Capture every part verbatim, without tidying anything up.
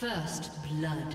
First blood.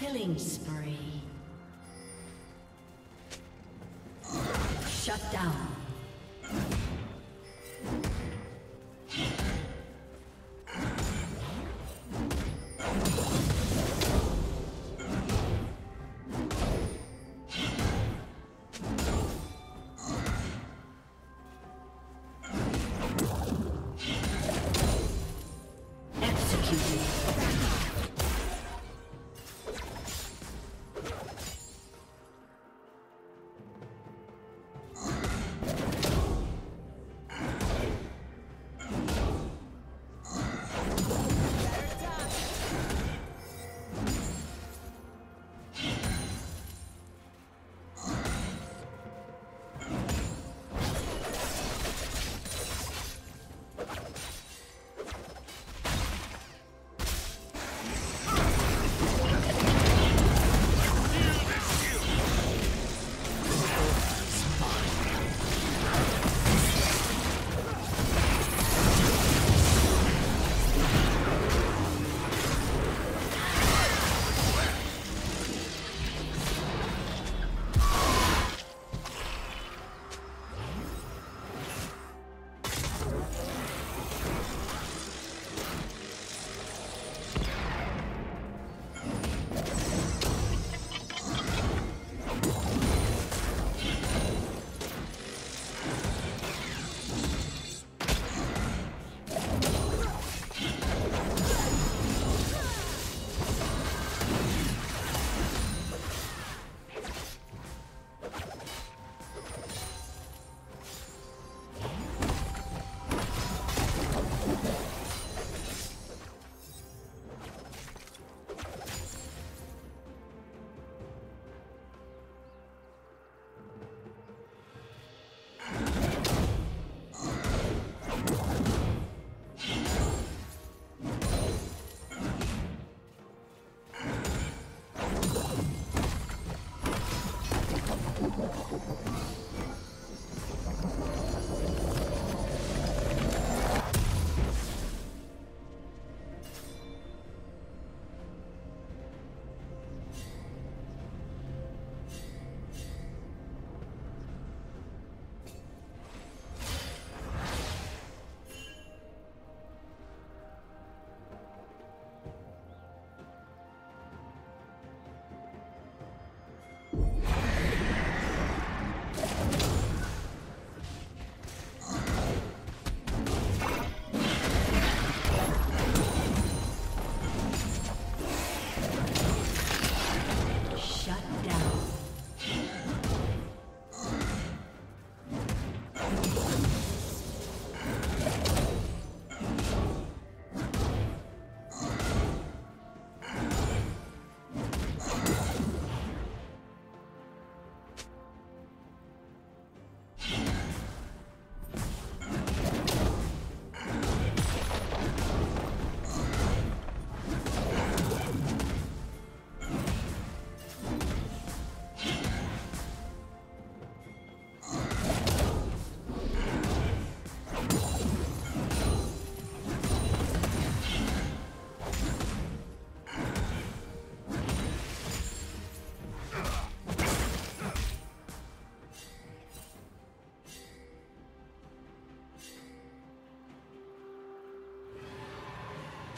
Killing spree. Shut down.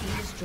been destroyed.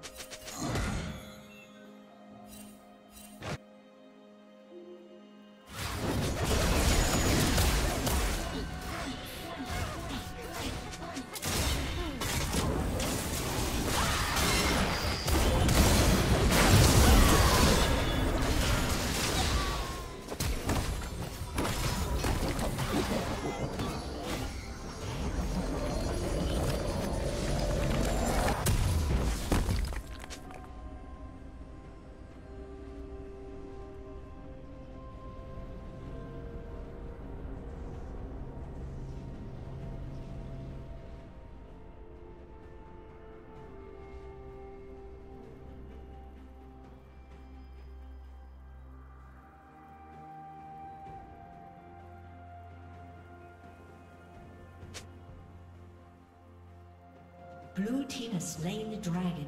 Blue team has slain the dragon.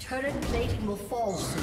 Turret plating will fall soon.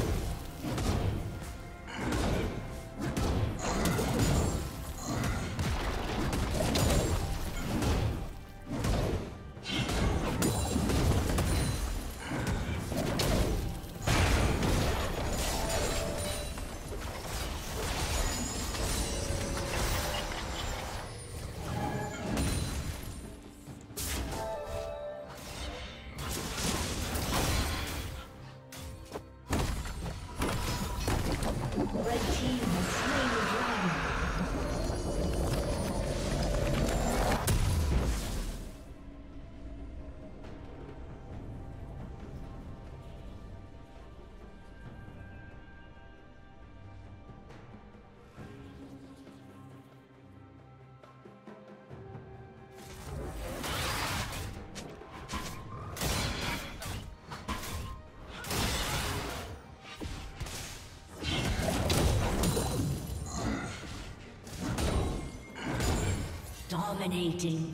Dominating.